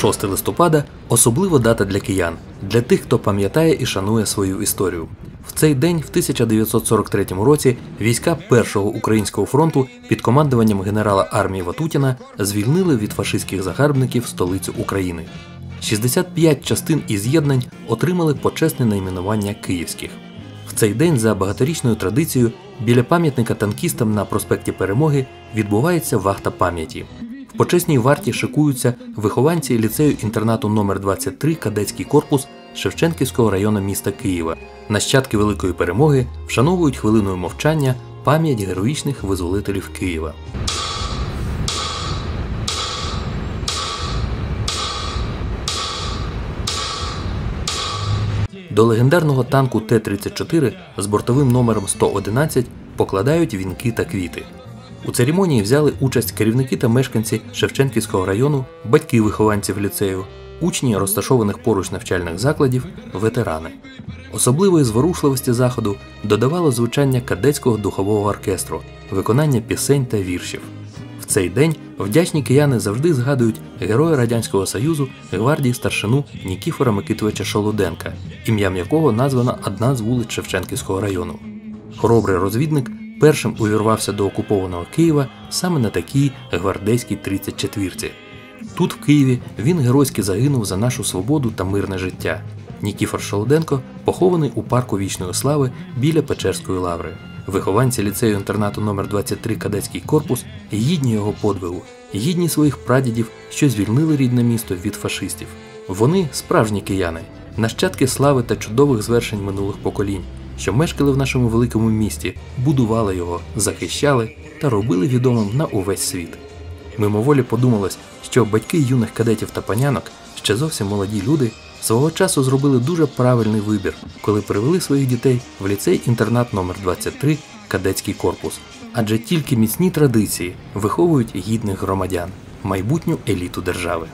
6 листопада – особлива дата для киян, для тих, хто пам'ятає і шанує свою історію. В цей день, в 1943 році, війська 1-го Українського фронту під командуванням генерала армії Ватутіна звільнили від фашистських загарбників столицю України. 65 частин і з'єднань отримали почесне найменування «Київських». В цей день, за багаторічною традицією, біля пам'ятника танкістам на проспекті Перемоги відбувається вахта пам'яті. В почесній варті шикуються вихованці ліцею-інтернату номер 23 «Кадетський корпус» Шевченківського району міста Києва. Нащадки Великої Перемоги вшановують хвилиною мовчання пам'ять героїчних визволителів Києва. До легендарного танку Т-34 з бортовим номером 111 покладають вінки та квіти. У церемонії взяли участь керівники та мешканці Шевченківського району, батьки вихованців ліцею, учні розташованих поруч навчальних закладів, ветерани. Особливої зворушливості заходу додавало звучання кадетського духового оркестру, виконання пісень та віршів. В цей день вдячні кияни завжди згадують героя Радянського Союзу, гвардії старшину Нікіфора Микитовича Шолоденка, ім'ям якого названа одна з вулиць Шевченківського району. Хоробрий розвідник першим увірвався до окупованого Києва саме на такій гвардейській 34-ці. Тут, в Києві, він геройськи загинув за нашу свободу та мирне життя. Нікіфор Шолоденко похований у парку Вічної Слави біля Печерської Лаври. Вихованці ліцею-інтернату номер 23 «Кадетський корпус» гідні його подвигу, гідні своїх прадідів, що звільнили рідне місто від фашистів. Вони – справжні кияни, нащадки слави та чудових звершень минулих поколінь, що мешкали в нашому великому місті, будували його, захищали та робили відомим на увесь світ. Мимоволі подумалось, що батьки юних кадетів та панянок, ще зовсім молоді люди, свого часу зробили дуже правильний вибір, коли привели своїх дітей в ліцей-інтернат номер 23 «Кадетський корпус». Адже тільки міцні традиції виховують гідних громадян, майбутню еліту держави.